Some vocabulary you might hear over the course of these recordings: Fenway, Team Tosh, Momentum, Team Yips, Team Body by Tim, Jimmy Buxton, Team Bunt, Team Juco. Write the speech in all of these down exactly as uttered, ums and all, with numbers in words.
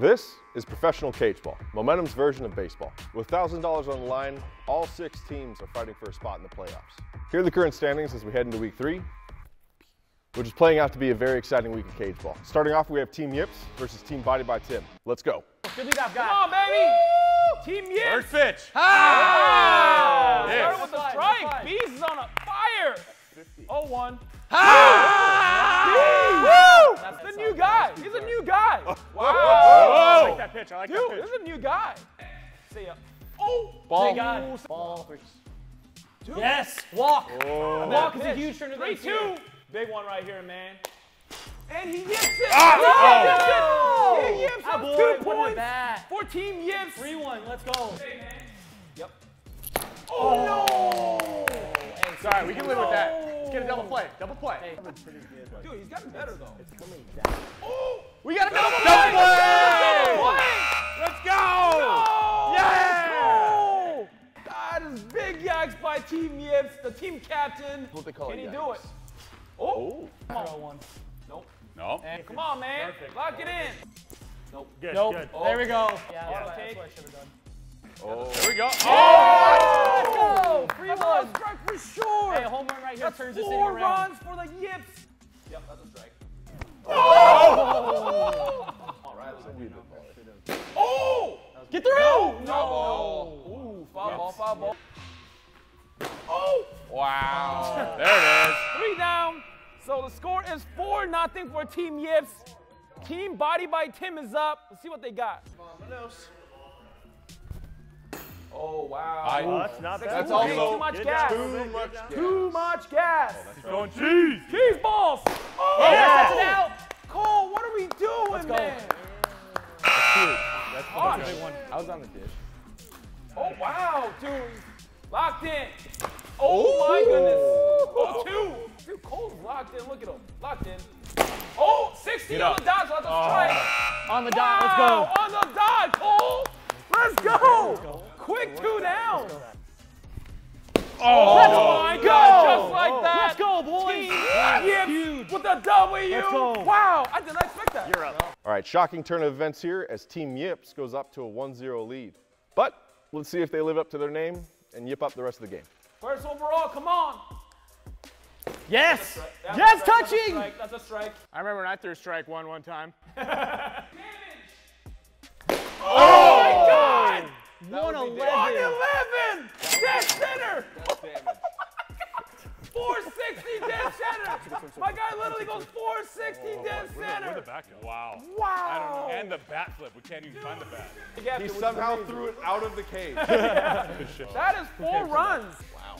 This is professional cage ball, Momentum's version of baseball. With one thousand dollars on the line, all six teams are fighting for a spot in the playoffs. Here are the current standings as we head into week three, which is playing out to be a very exciting week of cage ball. Starting off, we have Team Yips versus Team Body by Tim. Let's go. Good leadoff guy. Come on, baby. Woo! Team Yips. First pitch. Ah! Oh! Yes. Started with a strike. Bees is on a fire. oh one. Ah! Woo! That's the new guy. He's a new guy. Wow. Whoa. I like that pitch. I like Dude, that pitch. This is a new guy. See ya. Oh. Ball. God. Ball. Two. Yes. Walk. Oh. Walk is a huge turn. Three, two. Here. Big one right here, man. And he yips it. Ah. Oh. Oh. He yips it. Two points. For Team Yips. three one. Let's go. Hey, man. Yep. Oh, oh. no. Sorry, we can live with that. Let's get a double play. Double play. Hey. Dude, he's gotten better though. It's coming down. Oh! We got a double, double play! Double play! Let's go! No! Yeah! Let's go! That is big yikes by Team Yips, the team captain. What they call Can it he yikes. do it? Oh! Come on. Nope. Nope. And come on, man. Perfect. Lock it in. Nope. Good. Nope. Good. Oh. There we go. Yeah, yeah. That's what I should have done. Oh. There we go. Oh! Let's go! three one. Strike for sure. Hey, a home run right here that's turns this into a round. Four runs for the Yips. Yep, that's a strike. Oh! All right, let's do it. Oh! Get through! No! no. no. Ooh, foul ball, foul ball. Oh! Wow. There it is. Three down. So the score is four nothing for Team Yips. Team Body by Tim is up. Let's see what they got. Oh, wow. I, oh, that's not bad. That's also too much gas. Too much gas. Too much gas. Oh, that's going cheese. Cheese balls. Oh, yeah. Yes, that's an out. Cole, what are we doing, Let's go. man? That's cute. That's the oh, big one. I was on the dish. Oh, wow, dude. Locked in. Oh, Ooh. my goodness. Oh, two. Dude, Cole's locked in. Look at him. Locked in. Oh, sixty on the dodge. That's a strike. On the dodge. Wow. Let's go. On the dodge, Cole. Let's go. Let's go. Quick two down. Oh, Let's my go. God, just like oh. that. Let's go, boys. Team Yips with a W. Wow, I did not expect that. You're up. All right, shocking turn of events here as Team Yips goes up to a one zero lead. But let's see if they live up to their name and yip up the rest of the game. First overall, come on. Yes. That's yes, strike. touching. That's a, That's a strike. I remember when I threw strike one one time. Damage. Oh, oh my God. one eleven. one eleven! Dead center! four sixty dead center! My guy literally goes four sixty dead center! Where the back goes? Wow. Wow! I don't know. And the bat flip. We can't even Dude. find the bat. He somehow threw it out of the cage. yeah. That is four runs. Wow.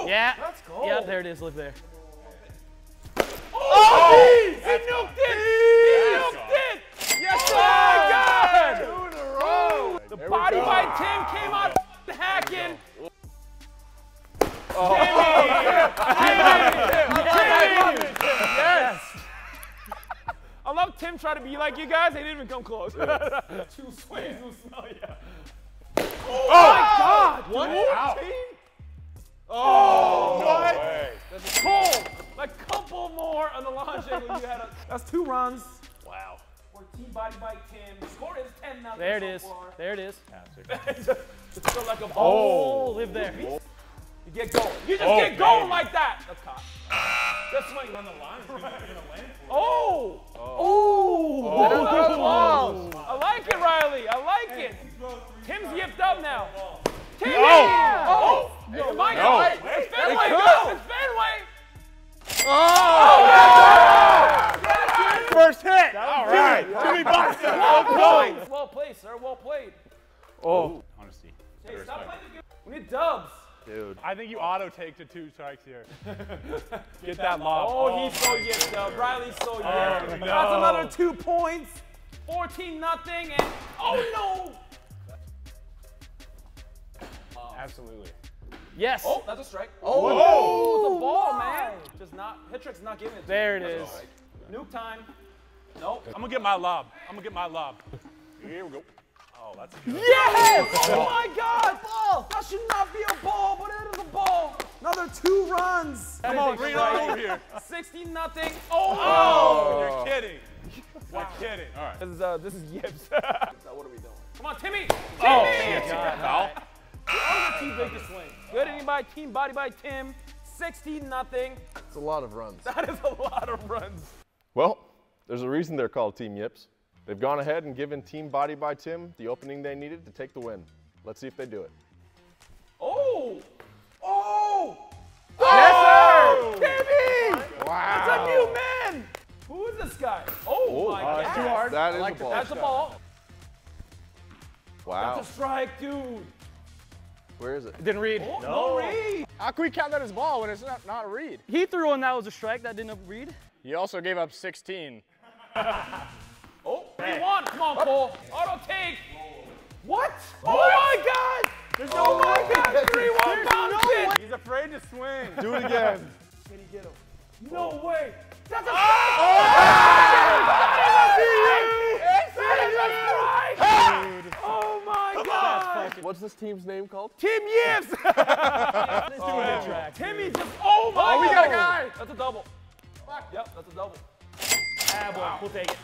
Dude, yeah. let's go. Yeah, there it is. Look there. Oh! oh he nuked it! He nuked it! Yes, sir! Oh, my God! Dude. The there body by Tim came out hacking. Oh. Oh. Timmy! Timmy! Timmy! Yes! I love Tim trying to be like you guys. They didn't even come close. Two swings will smell ya. Oh, oh my God! What? fourteen? Oh, no what? Way. That's cold. A couple more on the launch angle. You had a, that's two runs. Wow. Team Body by Tim. The score is ten nothing. There it is. There it is. Just feel like a ball. Oh, live there. You get going. You just get going like that. That's caught. That's swing on the line. It's going to land. Oh. Oh. That was I like it, Riley. I like it. Tim's yipped up now. Tim. Oh. Oh. My God. It's Fenway. Go. It's Fenway. Oh. First hit! All right! Jimmy Buxton! Well played! Well played, sir. Well played. Oh. Honestly. Hey, stop playing the game. We need dubs. Dude. I think you auto take to two strikes here. Get, Get that lob. Oh, oh, he's so yipped up. Riley's so yipped. Oh, no. That's another two points. fourteen nothing. And oh, no! Oh. Absolutely. Yes. Oh, that's a strike. Oh, Whoa. Whoa. It's a ball, man. Just not, Hitrick's not giving it to There you. it that's is. Nuke time. Nope. I'm gonna get my lob. I'm gonna get my lob. Here we go. Oh, that's good. Yes! Oh my God! Ball! That should not be a ball, but it is a ball. Another two runs. Come on, Green, over here. sixty nothing. Oh! Oh, you're kidding. Wow. I get it. All right. This is, uh, this is Yips. So what are we doing? Come on, Timmy! Timmy! Oh, shit. Foul. Right. Team Vegas win. Good ending by Team Body by Tim. sixteen nothing. That's a lot of runs. That is a lot of runs. Well, there's a reason they're called Team Yips. They've gone ahead and given Team Body by Tim the opening they needed to take the win. Let's see if they do it. Oh! Oh! Oh! Yes, sir! Timmy! Wow. It's a new man! Who is this guy? Oh, oh my uh, God. Too hard. That is like a ball. That's a ball. Wow. That's a strike, dude. Where is it? It didn't read. Oh, no. No read. How can we count that as ball when it's not, not a read? He threw one that was a strike that didn't read. He also gave up sixteen. Oh, he won. Come on, Cole. Auto take. What? Oh, oh my God. There's no oh my God. three one Thompson. He's afraid to swing. Do it again. Can he get him? No oh. way. That's a strike. Oh, it's a strike. Oh my God. What's this team's name called? Team Yips. Let's do it. Oh. Timmy just, oh my God. Oh, we got a guy. That's a double. Fuck. Yep, that's a double. Ah, boy, wow. We'll take it.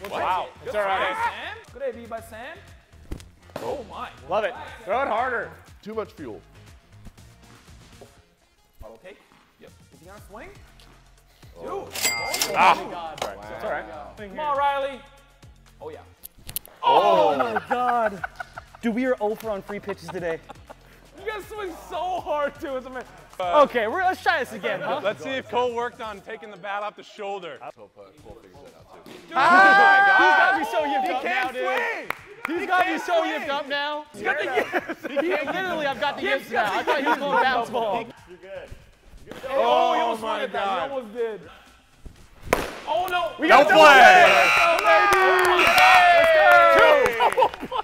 We'll wow. Take it. It's Good all right. Sam. Good A V by Sam. Oh my. Love it. Throw it harder. Too much fuel. Auto take. Yep. Is he on a swing? Dude. Oh, oh my God. All right. Wow. It's all right. Come here. on, Riley. Oh, yeah. Oh, oh my God. Dude, we are over on free pitches today. You guys swing so hard, too. It's amazing. Uh, okay, we're, let's try this again, huh? Let's see if Cole worked on taking the bat off the shoulder. Cole figures that out, too. Dude, ah, he's got me so yipped up now, dude. He's he got me so swing. yipped up now. He's got the yips. He literally, I've got the yips now. I thought he was going bounce ball. You're good. Oh, he almost oh my God. He almost did. Oh, no. We got no play. Let's go, baby. Let's go.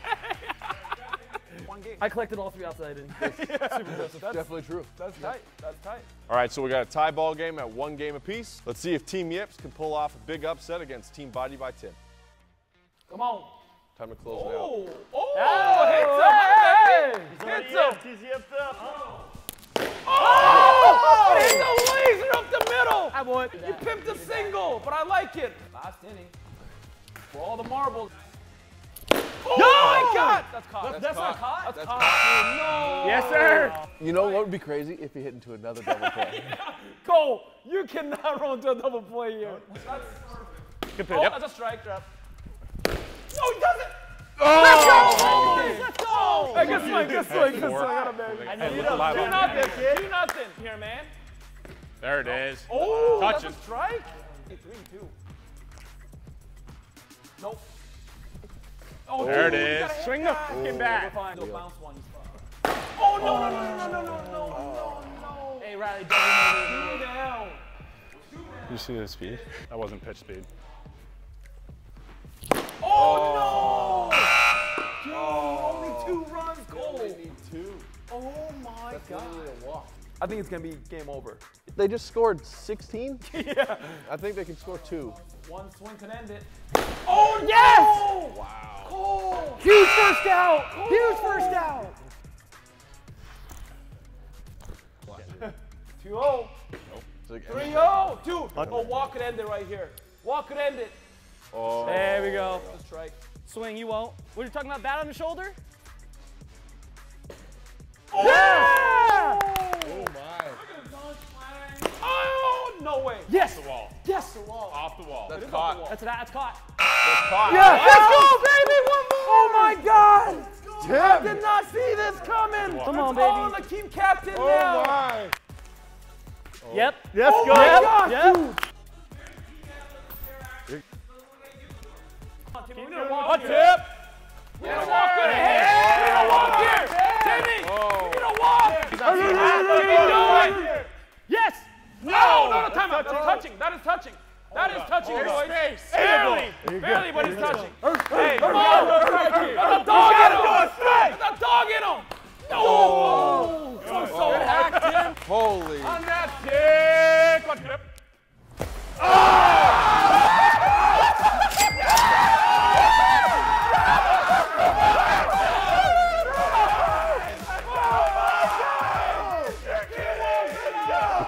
One game. I collected all three outside innings. Yeah. Super that's, that's definitely true. That's yeah. tight. That's tight. All right, so we got a tie ball game at one game apiece. Let's see if Team Yips can pull off a big upset against Team Body by Tim. Come on. Time to close oh. it out. Oh, oh. hits him. Hey. Hits him. He's yipped up. Oh. Oh! He's a laser up the middle! I would. You pimped a single, but I like it. Last inning. For all the marbles. Oh no! My God! That's caught. That's, that's caught. not caught? That's, that's caught. caught. No! Yes, sir! You know what would be crazy? If he hit into another double play. Yeah. Cole, you cannot roll into a double play here. That's perfect. Oh, yep. That's a strike drop. No, he doesn't! Oh! Let's go! Let's go! Oh, hey, good swing, good swing, good swing. I got him, baby. I need him. Do nothing, kid. Do nothing. Here, man. There it is. Oh, touch that's him. a strike? Hey, three, two. Nope. Oh, there dude, it is. Swing the fucking back. We'll bounce one. Oh, no, oh. no, no, no, no, no, no, no, no. Hey, Riley, double move. Two down. Two down. Did you see the speed? That wasn't pitch speed. Oh, oh. no. Dude, oh. only two runs, Cole. Only need two. Oh my That's God. A walk. I think it's gonna be game over. They just scored sixteen? Yeah. I think they can score two. One swing can end it. Oh yes! Oh. Wow. Cole! Huge first out! Cole. Huge first out! two oh. Nope. three oh. Two. Oh, walk could end it right here. Walk could end it. Oh. There we go. That's a strike. Swing, you won't. What are you talking about? Bat on the shoulder? Oh. Yeah! Oh my! Oh no way! Yes! Off the wall. Yes! The wall. Off the wall. That's caught. Wall. That's, that's caught. That's caught. Yes! Let's go, baby! One more! Oh my God! Tim. I did not see this coming. Come on, baby! On the team captain oh now. My. Oh. Yep. Yes, oh go. my! Yep. God, yep. Dude. Timmy, we need a walk here. A tip. We need a walk here. We need a walk here. Timmy, we need a walk. Timmy, do it. Yes. No. No, no, no timeout. That's touching. That is touching. That is touching, boys. Barely. Barely, but it's touching. Hey, come on. There's a dog in him. There's a dog in him. No. So, so active. Holy. On that kick. One tip. Oh.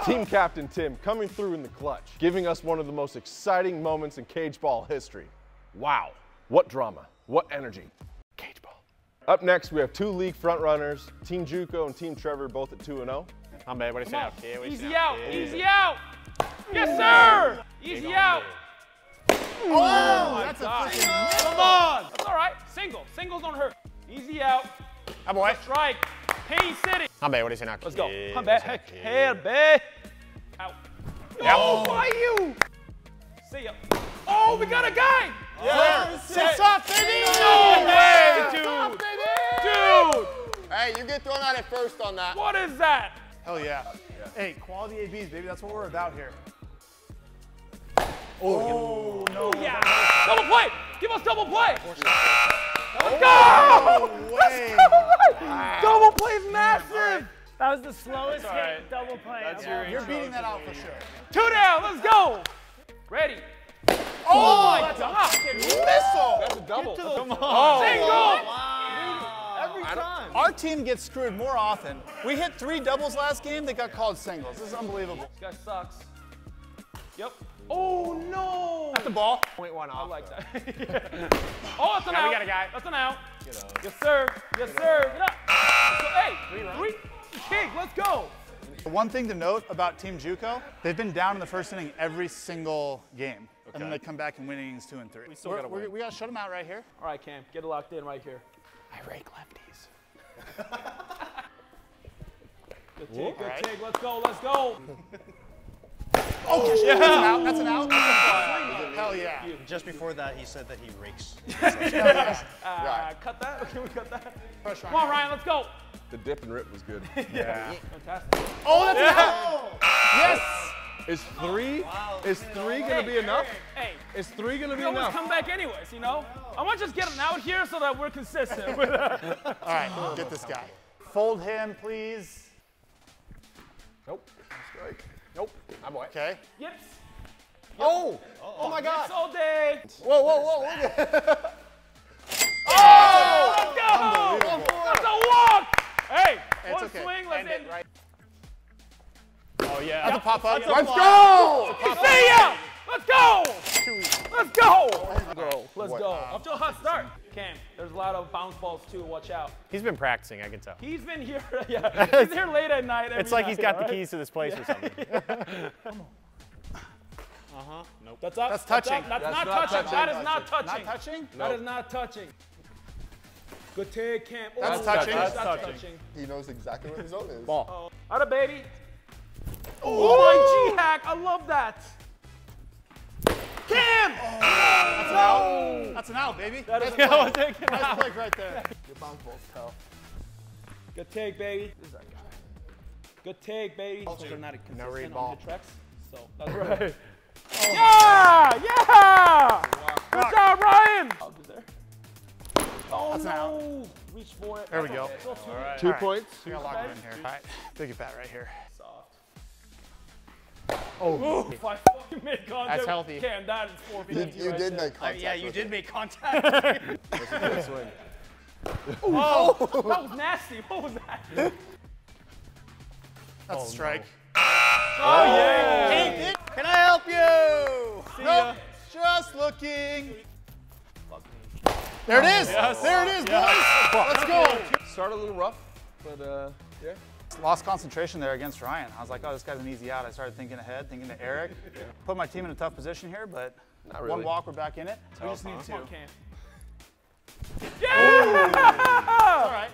Team Captain Tim coming through in the clutch, giving us one of the most exciting moments in cage ball history. Wow, what drama, what energy. Cage ball. Up next, we have two league front runners, Team Juco and Team Trevor, both at two and oh. I'm bad, what is out? Easy out, easy out. Yes, sir. Easy out. Oh, that's a freaking. Come on. That's all right. Single. Singles don't hurt. Easy out. That boy. Strike. Pain City. I'm bad, what is out? Let's go. I'm bad. Heck, head, bad. Out. No, why you? See ya. Oh, we got a guy. Yes. Yes. Soft baby. No way, dude. Dude. Hey, you get thrown out at first on that. What is that? Hell yeah. yeah. Hey, quality A Bs, baby. That's what we're about here. Oh, oh no. Yeah. Double play. Give us double play. Let's go. No way. Let's go. Wow. Double play is massive. That was the slowest hit right. double play. That's your You're beating that out for sure. Two down. Let's go. Ready. Oh, oh my that's God. A missile. That's a double. Come on. Oh. Single. Wow. Every time. Our team gets screwed more often. We hit three doubles last game that got called singles. This is unbelievable. This guy sucks. Yep. Oh, no. That's the ball. point one off. I like that. yeah. Oh, that's an now out. We got a guy. That's an out. Get up. Yes, sir. Yes, Get sir. Up. Get up. So, hey, three runs. Three. King, let's go. One thing to note about Team Juco, they've been down in the first inning every single game. Okay. And then they come back and win innings two and three. We still got to win. We got to shut them out right here. All right, Cam, get it locked in right here. I rake lefties. good take, Whoa. good right. take. Let's go, let's go. Oh, yeah. That's an out. That's an out. That's an Hell yeah. Just before that, he said that he rakes. yeah. uh, right. Cut that. Can we cut that? Pressure Come on, Ryan. Let's go. The dip and rip was good. yeah. Fantastic. Oh, that's yeah. an out. Yes. Is three? Oh, wow. Is three gonna hey, be enough? Hey. Is three gonna be enough? We always come back anyways, you know. I, know. I want to just get an out here so that we're consistent. All right. Oh, get this guy. Fold him, please. Nope. Strike. Nope. I'm away. Okay. Yips. Yips. Oh. Uh-oh. Oh my God. Yips all day. Whoa, whoa, whoa. oh! Let's go. That's a walk. Hey. It's one okay. swing. Let's end. It right. Oh yeah. That's yep. a pop up. That's Let's a go. Pop up. See ya. Let's go. Let's go. Let's go. Let's go. Up to a hot start. Cam, there's a lot of bounce balls too. Watch out. He's been practicing. I can tell. He's been here. Yeah. He's here late at night. Every it's like night, he's got right? the keys to this place yeah. or something. Come on. Uh huh. Nope. That's up. That's touching. That's, that's not, not touching. touching. That is not touching. Not touching. Nope. That is not touching. Good take, Cam. Oh, that's, that's touching. That's, that's touching. touching. He knows exactly where his zone is. Ball. Oh. Out of baby. Oh, oh my G-hack. I love that. Cam! Oh, that's an out. No. That's an out, baby. That is nice play. Take nice out. play right there. Your bounce balls, pal. Good take, baby. This is our guy. Good take, baby. Also, they're not consistent no read ball. on good tracks, so that's right. oh, yeah! Yeah! Good Rock. job, Ryan! Oh, oh that's no! Reach for it. There that's we go. All two right. two right. points. We gotta lock him in here. All right. Big at bat right here. Oh, Ooh, if I fucking made contact, that's healthy. Cam, that is four you, you right did there. make contact. Uh, yeah, you did it. make contact. That's a good swing. Oh, that was nasty. What was that? That's oh, a strike. No. Oh, oh yeah. Hey, can I help you? No, nope, just looking. There it is. Yes. There it is, yeah. boys. Let's go. Start a little rough, but uh, yeah. Lost concentration there against Ryan. I was like, oh, this guy's an easy out. I started thinking ahead, thinking to Eric. yeah. Put my team in a tough position here, but Not really. one walk, we're back in it. Tough, we just need huh? two. Come on, Cam. Yeah! It's all right.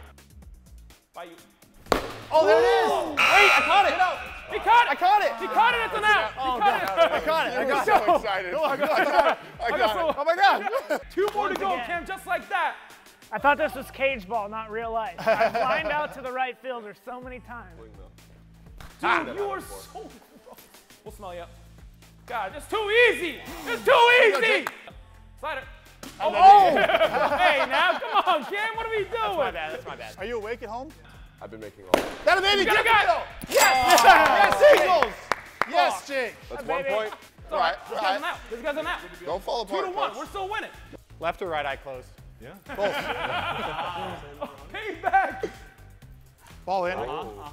Bye you. Oh, there Whoa. it is! Wait, I caught it! No. He caught it! I caught it! He caught it! It's an out! He caught it! I caught it! I got so it. excited! Oh, I got it! I got it! Oh my God! Two more to go, Cam, just like that! I thought this was cage ball, not real life. I lined out to the right fielder so many times. Dude, you are so... We'll smell you up. God, it's too easy. It's too easy. Slider. Oh, oh. Hey, now, come on, Cam. What are we doing? That's my bad. That's my bad. Are you awake at home? I've been making all that. That a baby. Get a guy. Yes. Oh. Yes, Eagles. Yes, Jake. That's one point. All right. This guy's an out. This guy's an out. Don't fall apart. Two to one. We're still winning. Left or right eye closed. Yeah. Both. Payback. Ball in. Uh-huh.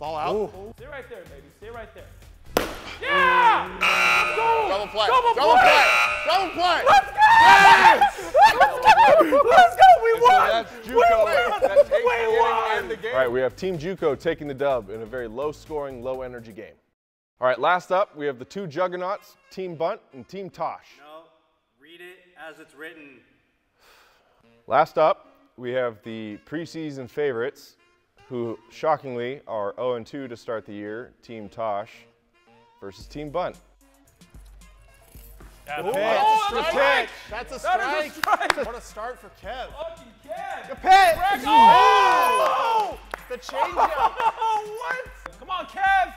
Ball out. Ooh. Stay right there, baby. Stay right there. Yeah! Uh, double play. Double, double play. play. Double play. Let's go! Yes! Let's go! Let's go! We and won! So that's Juco. That takes we won! And the game. All right, we have Team Juco taking the dub in a very low-scoring, low-energy game. All right, last up, we have the two juggernauts, Team Bunt and Team Tosh. No, read it as it's written. Last up, we have the preseason favorites, who shockingly are oh and two to start the year, Team Tosh versus Team Bunt. That's a strike. That's a strike. What a start for Kev. Fucking Kev. The pitch. Oh! The changeup. Oh, what? Come on, Kev.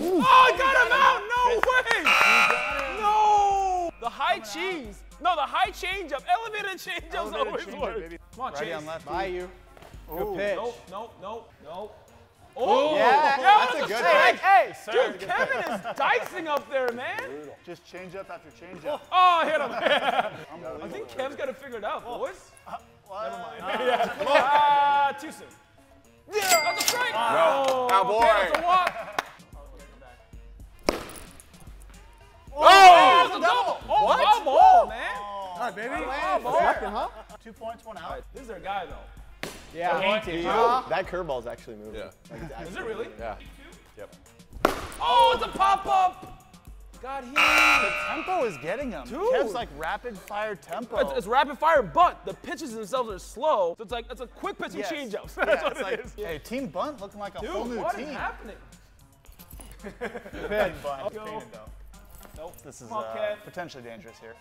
Ooh. Oh, I got him out! No way! No! The high cheese. No, the high changeup. Elevated changeup's always work. Come on, Chase. By you. Good pitch. Nope, nope, nope, nope. Oh, yeah, that's a good pitch. Hey, dude, Kevin is dicing up there, man. Just changeup after changeup. Oh, I hit him. I think Kev's got it figured out, boys. Never mind. Ah, too soon. That's a strike. No, cowboy. That's a walk. Oh, oh, a double. double. Oh, what? Foul ball, man. Oh, God, baby. Oh, ball. Nothing, huh? Two points, one out. This is their guy, though. Yeah. Eighteen. Uh, that curveball's actually moving. Yeah. Exactly. Is it really? Yeah. Yep. Oh, it's a pop-up. God, he... The tempo is getting him. Dude. Kev's like rapid-fire tempo. It's, it's rapid-fire, but the pitches themselves are slow. So it's like, it's a quick pitch and yes. change-ups. That's yeah, what it like, is. Hey, Team Bunt looking like a Dude, whole new what team. what is happening? Team Bunt. Go. Nope. This is uh, potentially dangerous here.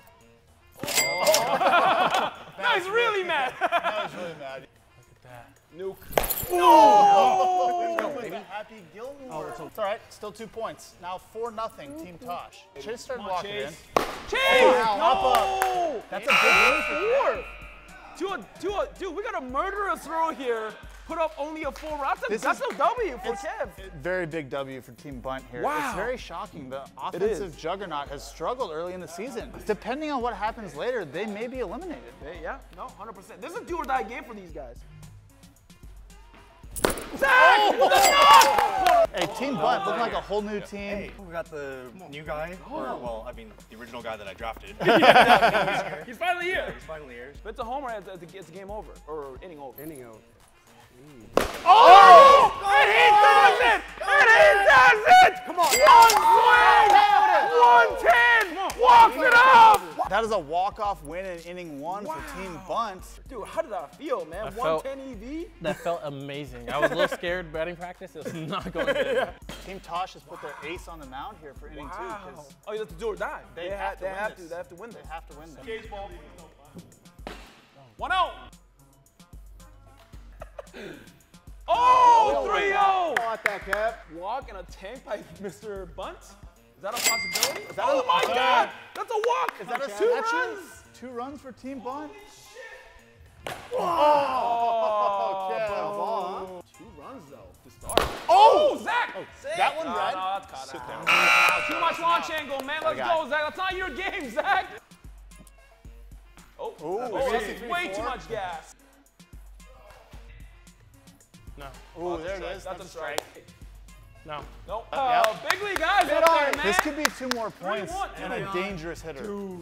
Oh. Oh. No, he's really mad. No, he's really mad. Look at that. Nuke. No! Oh. Oh. That was a happy Gilmore. Oh, it's all right. Still two points. Now four nothing. Ooh. Team Tosh. Chase started on, walking Chase. in. Chase! Oh, no! Up. That's Chase. a big win for Kev. Dude, dude, dude, we got a murderous throw here. Put up only a full round. That's, that's a W for Kev. Very big W for Team Bunt here. Wow. It's very shocking. The offensive juggernaut has struggled early in the season. Depending on what happens later, they may be eliminated. They, yeah, no, one hundred percent. This is a do or die game for these guys. Oh. Hey, Team Bunt looking like a whole new yep. team. Hey, we got the new guy, or, well, I mean, the original guy that I drafted. he's, he's finally here. Yeah, he's finally here. But it's a homer, it's a game over, or inning over. Inning over. Oh! And he does it! And he does it! Come on! One swing! one ten! Walks it off! That is a walk-off win in inning one wow. for Team Bunt. Dude, how did that feel, man? one ten E V? That felt amazing. I was a little scared batting practice. It was not going good. Yeah. Team Tosh has put wow. their ace on the mound here for inning wow. two. Oh, you have to do or die. They, they, have, to they, have, to, they have to win this. They have to win this. Baseball. One out! Oh, three oh! Caught that, Kev. Walk and a tank by Mister Bunt? Is that a possibility? Is that oh a, my uh, God! That's a walk! Is that a two runs? runs? Two runs for Team Bunt? Holy shit! Whoa. Oh, Kev. Oh, two runs, though, to start. Oh, oh Zach! Oh, that one no, red? No, that's caught Sit out. down. Wow, too much launch no. angle, man. Let's go, Zach. That's not your game, Zach. Oh, oh three, way four. too much gas. No. Oh, there it is. That's a strike. No. Nope. Uh, yep. Big league guys up there, man. This could be two more points and a dangerous hitter. Dude.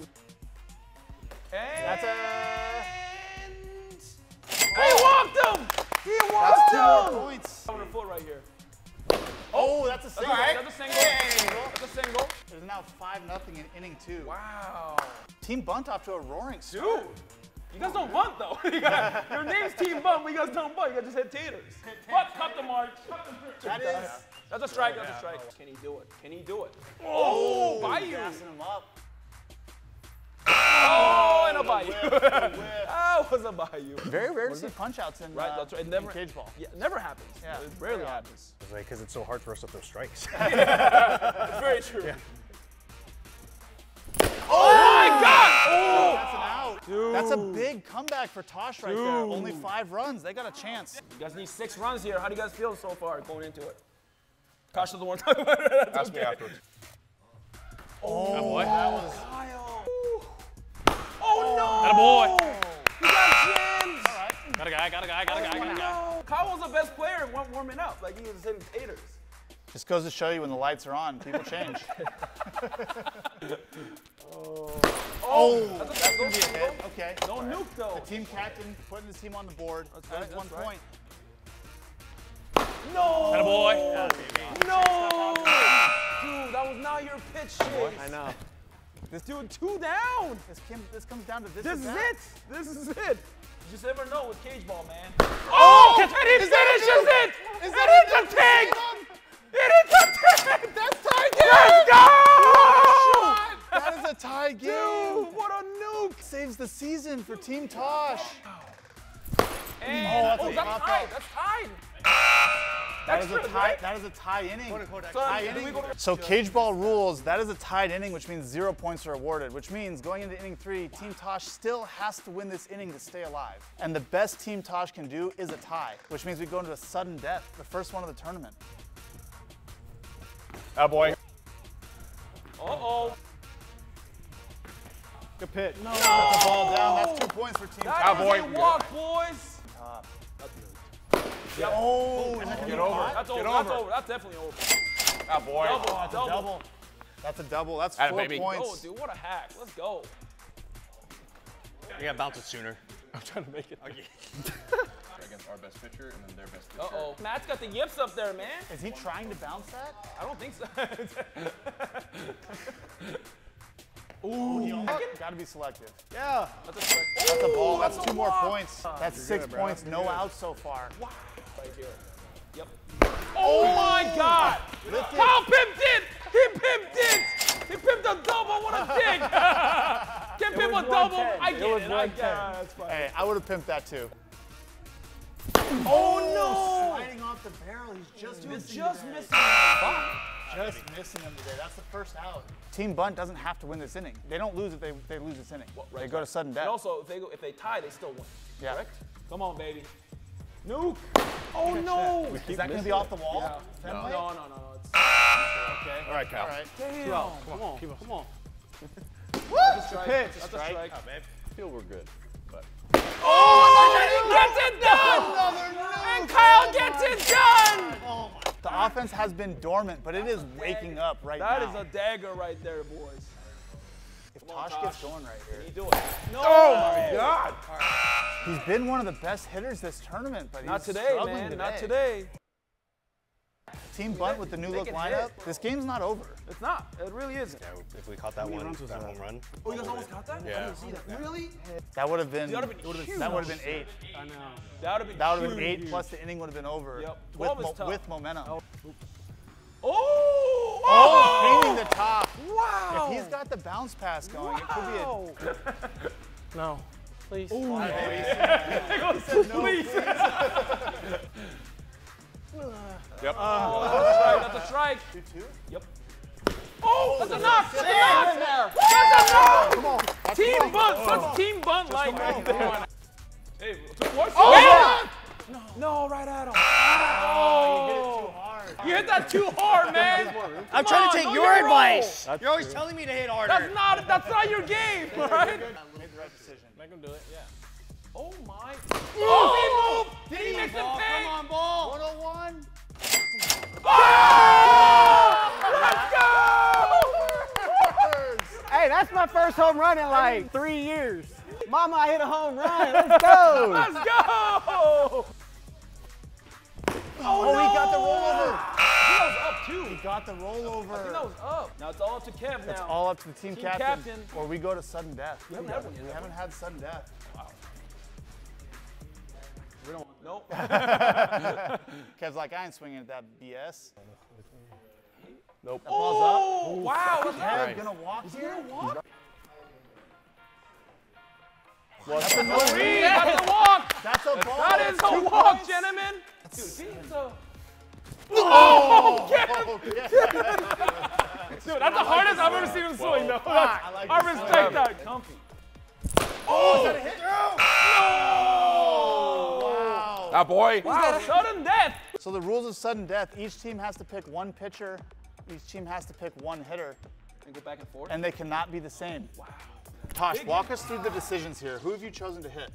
And that's a... He walked him! He walked him! That's two more points. I'm on the foot right here. Oh, that's a single. That's a single. That's a single. There's now five nothing in inning two. Wow. Team Bunt off to a roaring start. Dude. You guys don't bunt, though. You gotta, your name's Team Bunt, but you guys don't bunt. You guys just hit taters. But cut the march. Cut the that is. That's a strike. That's a strike. Can he do it? Can he do it? Oh, oh Bayou. Gassing him up. Oh, and a Bayou. That was a Bayou. Very rare to see punch-outs in, right, uh, right. never, in cage ball. Yeah, never happens. Yeah, it rarely happens. Because it's so hard for us to throw strikes. Yeah. It's very true. Yeah. Dude. That's a big comeback for Tosh right Dude. there. Only five runs. They got a chance. You guys need six runs here. How do you guys feel so far going into it? Tosh doesn't want to talk about it. That's Ask okay. me afterwards. Oh, that boy. That was... Kyle. Oh, no. That a boy. You got gems. All right. Got a guy, got a guy, got a guy, got a guy. Kyle was the best player and went warming up. Like, he was hitting taters. Just goes to show you when the lights are on, people change. Oh, oh that's, that's going to be a hit. Okay. Don't nuke, though. The team captain putting his team on the board. That's, that's, that's one right. point. No! That a boy. No! Dude, that was not your pitch shit. I know. This dude, two down. This, came, this comes down to this. This is that. it. This is it. You just never know with cage ball, man. Oh! That is that it? Is that it? It's a pig! It is a pig! That's tie game! Let's go! What a shot. That is a tie game. Dude, what a nuke! Saves the season for Team Tosh. And, oh, that's, oh, that's tied. That's tied. That's that, is true, tie, right? that is a tie inning. So, tie inning. so cage ball rules, that is a tied inning, which means zero points are awarded, which means going into inning three, Team Tosh still has to win this inning to stay alive. And the best Team Tosh can do is a tie, which means we go into a sudden death, the first one of the tournament. Oh boy. Uh-oh. Good pitch. No. no. That's a ball down. That's two points for Team Tosh. Oh boy. That is a walk, boys. Top. Yeah. Oh, get, get, get over. That's over. That's over. That's definitely over. That boy. Double. Oh, that's double. A double. That's a double. That's Atta four baby. points. Oh, dude, what a hack. Let's go. You gotta bounce it sooner. I'm trying to make it. Okay. Against our best pitcher and then their best pitcher. Uh oh. Matt's got the yips up there, man. Is he trying to bounce that? I don't think so. Ooh, you gotta be selective. Yeah. That's a, selective. That's a ball. Ooh, that's, that's two more points. That's You're six good, points, no outs so far. Wow. Right here. Yep. Oh, oh my God! How pimped it! He pimped it! He pimped a double. What a dick! Can't pimp a double. I get it. it. Was I get it. That's fine. Hey, I would have pimped that too. Oh, oh no! Sliding off the barrel. He's just He's missing. Just today. missing. Just missing them today. That's the first out. Team Bunt doesn't have to win this inning. They don't lose if they, they lose this inning. Well, right, they go to sudden death. And also, if they, go, if they tie, they still win. Yeah. Correct? Come on, baby. Nuke! Oh, no! Is that going to be off the wall? Yeah. No. no, no, no, no. It's okay. All right, Cal. All right. Damn. Come on, come on. Come on. Woo! That's a strike. That's a strike. Oh, man. I feel we're good. But... Oh! oh he gets it done! No, no, no. And Kyle gets it done! Oh, my. The offense has been dormant, but it is waking up right now. That is a dagger right there, boys. If Tosh gets going right here. Can he do it? No! Oh my God! He's been one of the best hitters this tournament, but he's struggling today. Not today, man. Not today. Team Bunt with the new look lineup. This game's not over. It's not. It really isn't. Yeah, if we caught that one, that home run. Oh, you guys almost caught that? Yeah. I didn't see that. Really? That would have been. That would have been, that would have been eight. I know. That would have been. That would have been eight. Plus the inning would have been over. Yep. Twelve is tough. With momentum. Oh! Oh! Painting the top. Wow! If he's got the bounce pass going, wow. it could be a... No. Please. Ooh, no. Yeah. Please. No, please. Yep. Uh, oh, that's a strike. That's a strike. two two? Yep. Oh, that's a knock. That's a knock. That's a knock. Come on. That's Team Bunt. What's oh. Team Bunt like right there? Hey, what's oh, yeah. No. No, right at him. Oh, you hit it too hard. You hit that too hard, man. Come I'm trying on, to take your advice. You're always true. telling me to hit harder. That's not, that's not your game, all right? Made the right decision. Make him do it, yeah. Oh, my. Oh, oh, he moved. Did he make the pay? Come on, ball. one oh one. Oh! Oh! Let's go! Hey, that's my first home run in like three years. Mama, I hit a home run. Let's go. Let's go. Oh, oh no. He got the rollover. I think that was up, too. He got the rollover. I think that was up. Now it's all up to Kev now. It's all up to the team, team captain, captain. Or we go to sudden death. We haven't, we had, one, we haven't had sudden death. Wow. We don't want Nope. Kev's like, I ain't swinging at that B S. Nope. That ball's oh, up. Wow. What's that? Kev going to walk Is here? He's walk? Well, that's, that's, a three. that's a walk. That's a ball. That is a walk, gentlemen. Dude, a... Oh, Kev! Oh, yeah. Dude, that's the hardest I've ever seen him swing, though. I, like I respect that. Comfy. Oh! Is that a hit? No! Wow. That boy. Wow, sudden death. So the rules of sudden death, each team has to pick one pitcher, each team has to pick one hitter. And go back and forth? And they cannot be the same. Wow. Tosh, Big walk hit. us through the decisions here. Who have you chosen to hit?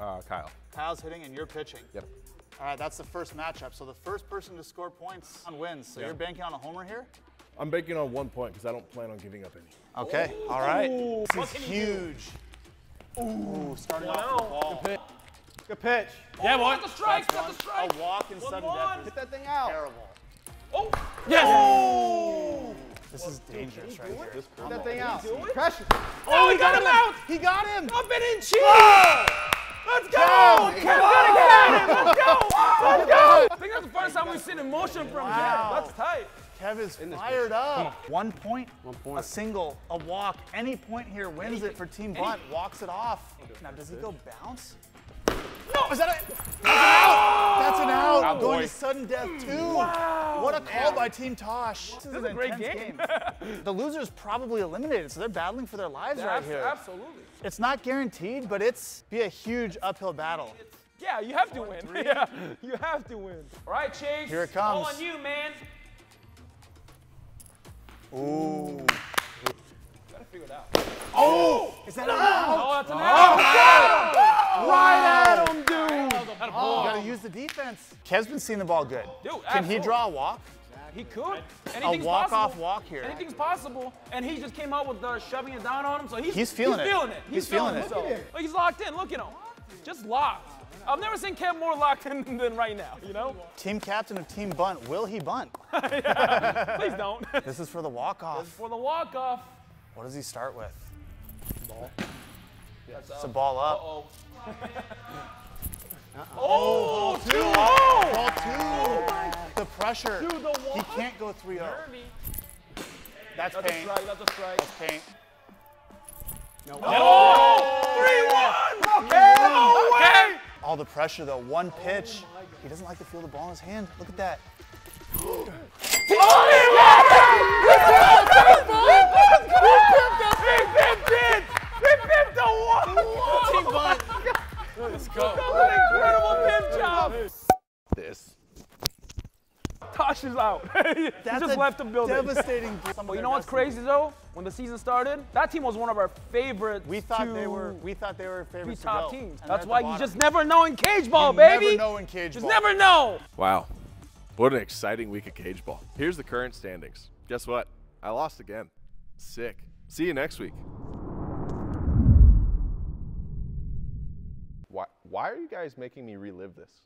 Uh, Kyle. Kyle's hitting and you're pitching. Yep. All right, that's the first matchup. So the first person to score points wins. So yeah. You're banking on a homer here? I'm banking on one point because I don't plan on giving up any. Okay, ooh. All right. Ooh. This is huge. Ooh, starting wow. off the ball. Good pitch. Good pitch. Yeah, boy. Got the strike, got the strike. A walk in sudden death. Hit that thing out. Terrible. Oh, yes. Oh. This is dangerous right here. Hit that thing out. Pressure. Oh, he got him out. He got him. Up and in, cheese. Let's go! Kevin's gonna get him! Let's go! Let's go! I think that's the first time we've seen emotion from wow. Kev. That's tight. Kev is fired up. One point, One point, a single, a walk. Any point here wins Anything. it for Team Bunt. Walks it off. Now, does he go bounce? No! Is that a, that's an out? That's an out. Oh, going boy. to sudden death, too. Wow. What a call yeah. by Team Tosh. This, this is, is a great game. game. The loser is probably eliminated, so they're battling for their lives yeah, right here. Absolutely. It's not guaranteed, but it's be a huge uphill battle. It's, yeah, you have to One, win. Three. Yeah, you have to win. All right, Chase. Here it comes. All on you, man. Ooh. Gotta figure it out. Oh! Is that an out? Oh, that's an out. Oh, right at him, dude! Oh, you gotta use the defense. Kev's been seeing the ball good. Dude, Can absolutely. he draw a walk? He could. Anything's a walk-off walk here. Anything's possible. And he just came out with the shoving it down on him, so he's, he's feeling, he's it. feeling it. He's, he's feeling, feeling it. Look at him. Look, he's locked in. Look at him. Just locked. I've never seen Kev more locked in than right now, you know? Team captain of Team Bunt, will he bunt? Yeah. Please don't. This is for the walk-off. This is for the walk-off. What does he start with? Ball. That's it's up. a ball up. Uh-oh. uh-uh. Oh, ball two! Oh. Ball two! Oh, the pressure. Dude, the he can't go three oh. That's, that's paint. A strike, that's a strike. That's paint. No way. Oh! three one! Okay. No way! All the pressure, though. One pitch. Oh, he doesn't like to feel the ball in his hand. Look at that. Oh, he got it! He pimped a one! Team Bunt. Let's go. That was an incredible pimp job. This. Tosh is out. He That's just left the building. Devastating. But you know what's crazy though? When the season started, that team was one of our favorites. We thought to they were. We thought they were favorites. Top to teams. That's why you just never know in cage ball, you baby. Never know in cage just ball. Just never know. Wow. What an exciting week of cage ball. Here's the current standings. Guess what? I lost again. Sick. See you next week. Why are you guys making me relive this?